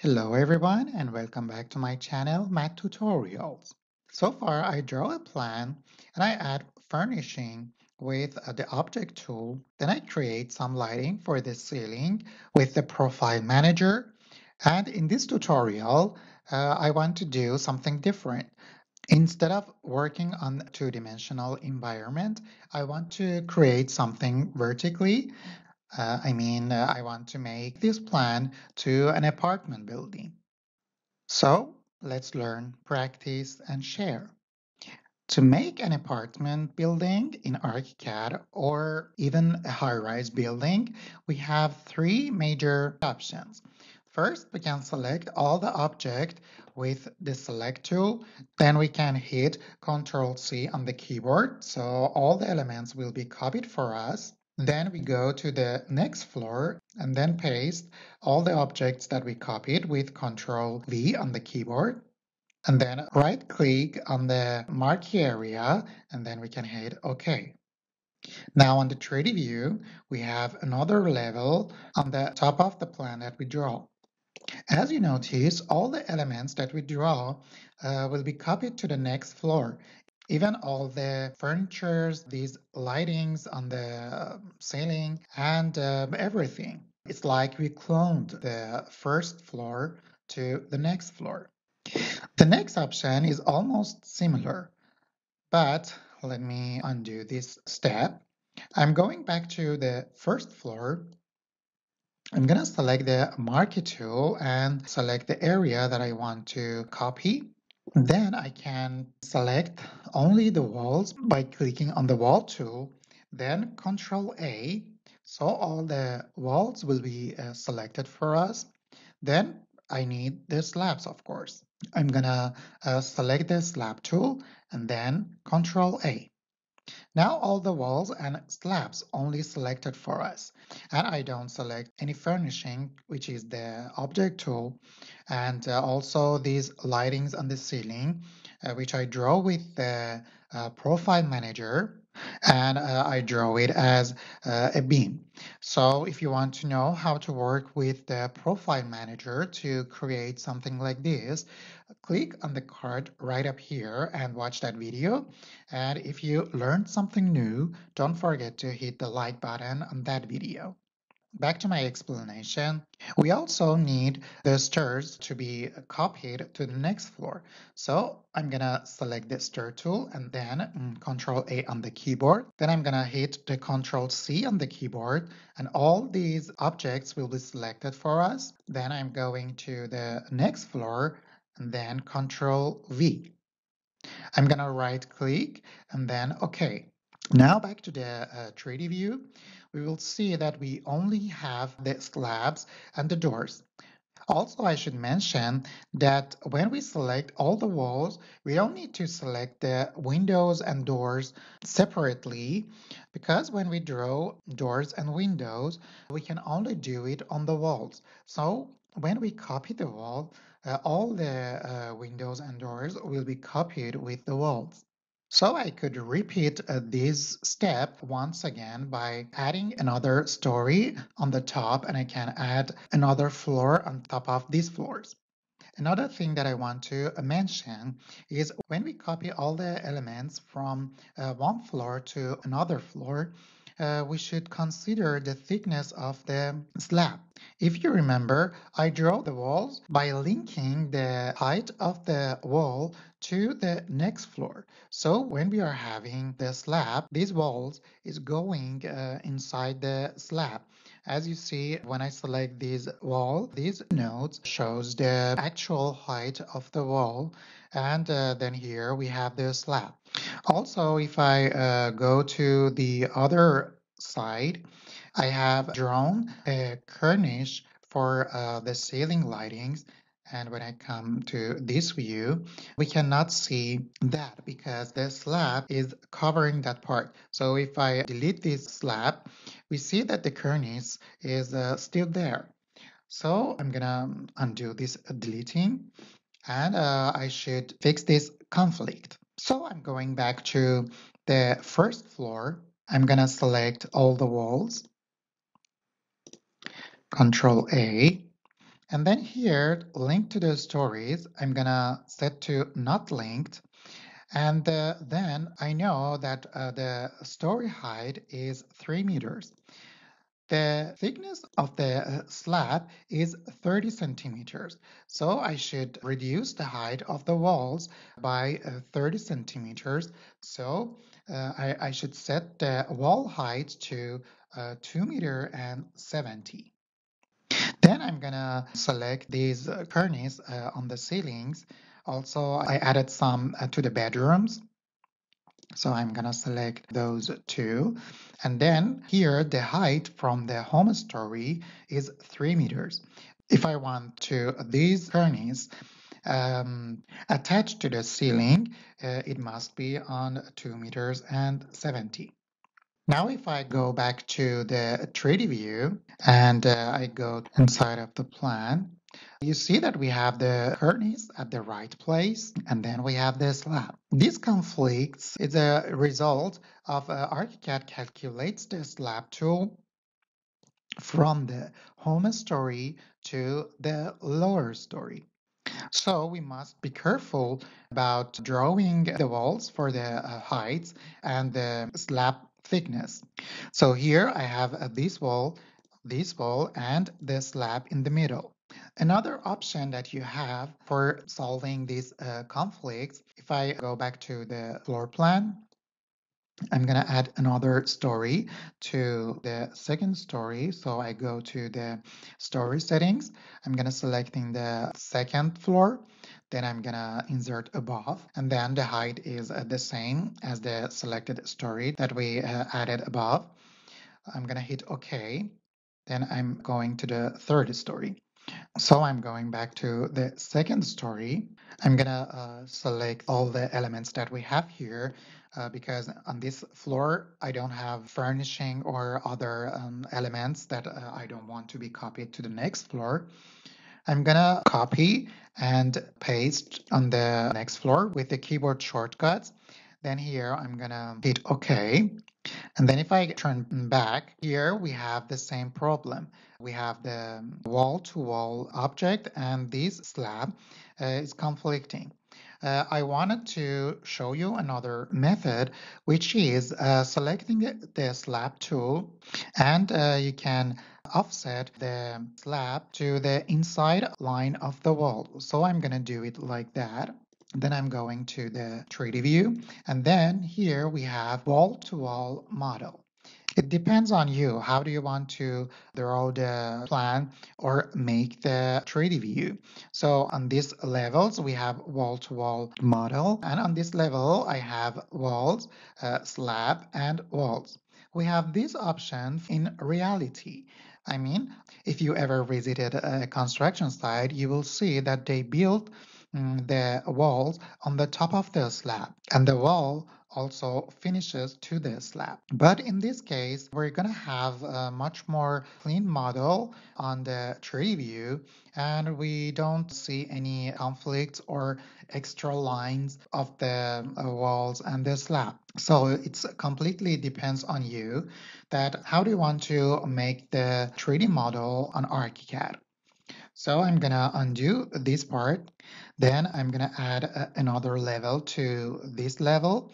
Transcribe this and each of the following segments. Hello everyone and welcome back to my channel MAD Tutorials. So far I draw a plan and I add furnishing with the object tool. Then I create some lighting for the ceiling with the profile manager. And in this tutorial I want to do something different. Instead of working on two-dimensional environment, I want to create something vertically. I want to make this plan to an apartment building. So let's learn, practice, and share. To make an apartment building in ArchiCAD or even a high-rise building, we have three major options. First, we can select all the object with the select tool. Then we can hit Ctrl+C on the keyboard, so all the elements will be copied for us. Then we go to the next floor and then paste all the objects that we copied with Ctrl+V on the keyboard. And then right click on the marquee area and then we can hit OK. Now on the 3D view, we have another level on the top of the plan that we draw. As you notice, all the elements that we draw will be copied to the next floor. Even all the furnitures, these lightings on the ceiling and everything. It's like we cloned the first floor to the next floor. The next option is almost similar, but let me undo this step. I'm going back to the first floor. I'm gonna select the marquee tool and select the area that I want to copy. Then I can select only the walls by clicking on the wall tool, then Ctrl+A, so all the walls will be selected for us. Then I need the slabs, of course. I'm gonna select the slab tool and then Ctrl+A. Now all the walls and slabs only selected for us, and I don't select any furnishing, which is the object tool, and also these lightings on the ceiling, which I draw with the profile manager, and I draw it as a beam. So if you want to know how to work with the profile manager to create something like this, click on the card right up here and watch that video. And if you learned something new, don't forget to hit the like button on that video. Back to my explanation, we also need the stairs to be copied to the next floor. So I'm gonna select the stair tool and then Ctrl+A on the keyboard. Then I'm gonna hit the Ctrl+C on the keyboard and all these objects will be selected for us. Then I'm going to the next floor and then Ctrl+V. I'm gonna right click and then OK. Now back to the 3D view, we will see that we only have the slabs and the doors. Also, I should mention that when we select all the walls, we don't need to select the windows and doors separately, because when we draw doors and windows, we can only do it on the walls. So when we copy the wall, all the windows and doors will be copied with the walls. So I could repeat this step once again by adding another story on the top, and I can add another floor on top of these floors. Another thing that I want to mention is when we copy all the elements from one floor to another floor, we should consider the thickness of the slab. If you remember, I draw the walls by linking the height of the wall to the next floor. So when we are having the slab, these walls is going inside the slab. As you see, when I select this wall, these nodes shows the actual height of the wall, and then here we have the slab. Also, if I go to the other side, I have drawn a cornice for the ceiling lightings. And when I come to this view, we cannot see that because the slab is covering that part. So if I delete this slab, we see that the cornice is still there. So I'm gonna undo this deleting, and I should fix this conflict. So I'm going back to the first floor. I'm gonna select all the walls, Ctrl+A. And then here, link to the stories, I'm gonna set to not linked. And then I know that the story height is 3 meters. The thickness of the slab is 30 centimeters. So I should reduce the height of the walls by 30 centimeters. So I should set the wall height to 2 meters and 70. Then I'm gonna select these cornices on the ceilings. Also, I added some to the bedrooms. So I'm gonna select those two. And then here, the height from the home story is 3 meters. If I want to these cornices attached to the ceiling, it must be on 2 meters and 70. Now, if I go back to the 3D view and I go inside of the plan, you see that we have the cornice at the right place, and then we have the slab. These conflicts is a result of ArchiCAD calculates the slab tool from the home story to the lower story. So we must be careful about drawing the walls for the heights and the slab thickness. So here I have this wall, and the slab in the middle. Another option that you have for solving these conflicts, if I go back to the floor plan, I'm going to add another story to the second story. So I go to the story settings. I'm going to select in the second floor. Then I'm going to insert above. And then the height is the same as the selected story that we added above. I'm going to hit OK. Then I'm going to the third story. So I'm going back to the second story. I'm gonna select all the elements that we have here because on this floor I don't have furnishing or other elements that I don't want to be copied to the next floor. I'm gonna copy and paste on the next floor with the keyboard shortcuts. Then here I'm gonna hit OK. And then if I turn back, here we have the same problem. We have the wall-to-wall object, and this slab is conflicting. I wanted to show you another method, which is selecting the slab tool, and you can offset the slab to the inside line of the wall. So I'm going to do it like that. Then I'm going to the 3D view, and then here we have wall-to-wall model. It depends on you. How do you want to draw the plan or make the 3D view? So on these levels, we have wall-to-wall model, and on this level, I have walls, slab, and walls. We have these options in reality. I mean, if you ever visited a construction site, you will see that they built the walls on the top of the slab, and the wall also finishes to the slab. But in this case, we're gonna have a much more clean model on the 3D view, and we don't see any conflicts or extra lines of the walls and the slab. So it's completely depends on you that how do you want to make the 3D model on ArchiCAD. So I'm gonna undo this part. Then I'm gonna add another level to this level.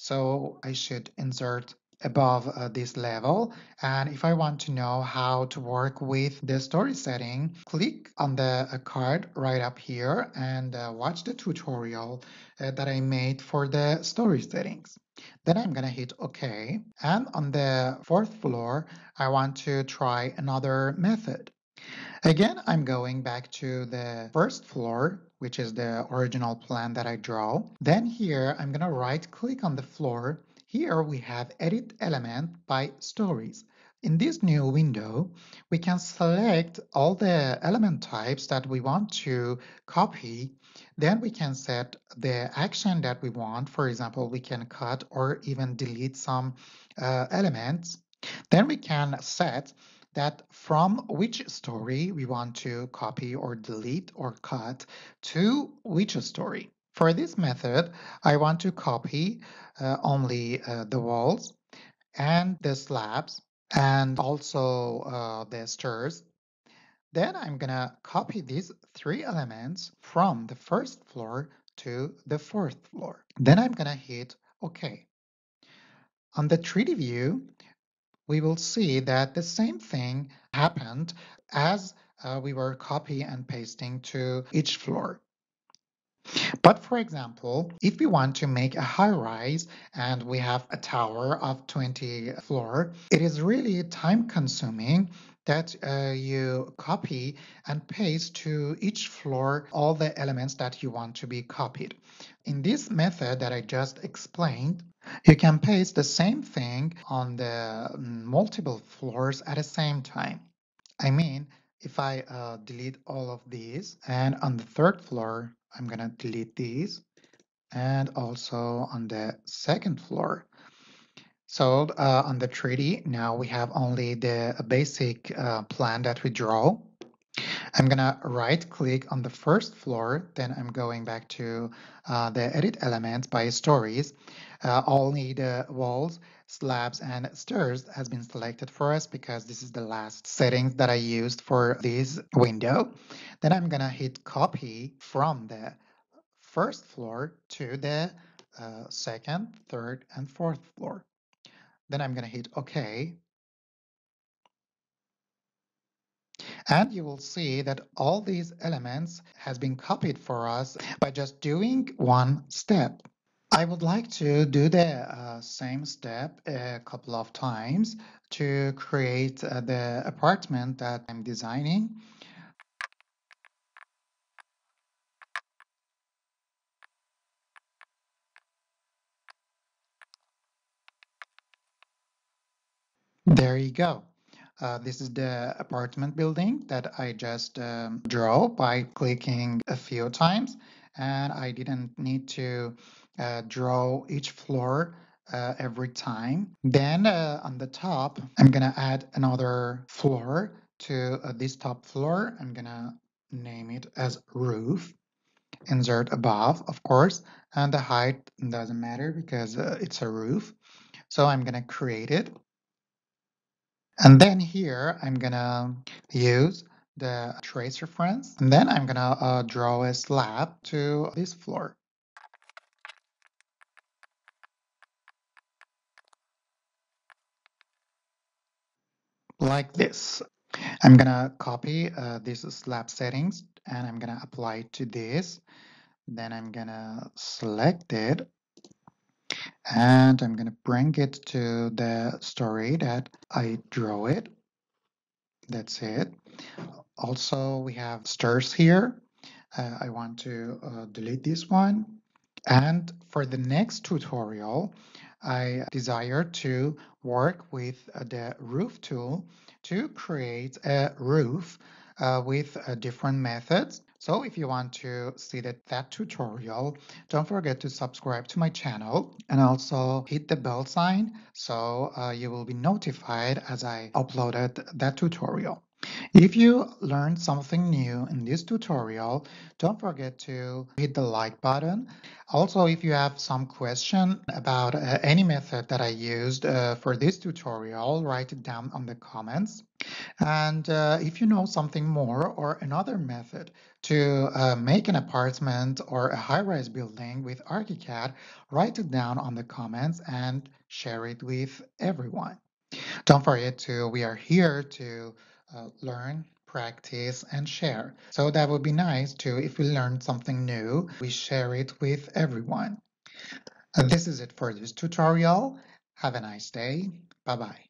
So I should insert above this level. And if I want to know how to work with the story setting, click on the card right up here and watch the tutorial that I made for the story settings. Then I'm gonna hit OK. And on the fourth floor, I want to try another method. Again, I'm going back to the first floor, which is the original plan that I draw. Then here, I'm going to right-click on the floor. Here we have Edit Element by Stories. In this new window, we can select all the element types that we want to copy. Then we can set the action that we want. For example, we can cut or even delete some elements. Then we can set that from which story we want to copy or delete or cut to which story. For this method, I want to copy only the walls and the slabs, and also the stairs. Then I'm gonna copy these three elements from the first floor to the fourth floor. Then I'm gonna hit OK. On the 3D view, we will see that the same thing happened as we were copying and pasting to each floor. But for example, if we want to make a high rise and we have a tower of 20 floors, it is really time consuming that you copy and paste to each floor all the elements that you want to be copied. In this method that I just explained, you can paste the same thing on the multiple floors at the same time. I mean, if I delete all of these, and on the third floor, I'm gonna delete these, and also on the second floor. So on the 3D, now we have only the basic plan that we draw. I'm gonna right click on the first floor, then I'm going back to the edit elements by stories. Only the walls, slabs, and stairs has been selected for us because this is the last settings that I used for this window. Then I'm gonna hit copy from the first floor to the second, third, and fourth floor. Then I'm going to hit OK. And you will see that all these elements has been copied for us by just doing one step. I would like to do the same step a couple of times to create the apartment that I'm designing. There you go. This is the apartment building that I just drew by clicking a few times, and I didn't need to draw each floor every time. Then on the top, I'm gonna add another floor to this top floor. I'm gonna name it as roof, insert above, of course, and the height doesn't matter because it's a roof. So I'm gonna create it. And then here, I'm gonna use the trace reference, and then I'm gonna draw a slab to this floor. Like this. I'm gonna copy these slab settings, and I'm gonna apply it to this. Then I'm gonna select it, and I'm going to bring it to the story that I draw it. That's it. Also, we have stairs here. I want to delete this one. And for the next tutorial, I desire to work with the roof tool to create a roof with different methods. So if you want to see that tutorial, don't forget to subscribe to my channel and also hit the bell sign so you will be notified as I uploaded that tutorial. If you learned something new in this tutorial, don't forget to hit the like button. Also, if you have some question about any method that I used for this tutorial, write it down on the comments. And if you know something more or another method to make an apartment or a high-rise building with ArchiCAD, write it down on the comments and share it with everyone. Don't forget to, we are here to learn, practice, and share. So that would be nice too. If we learn something new, we share it with everyone. This is it for this tutorial. Have a nice day. Bye-bye.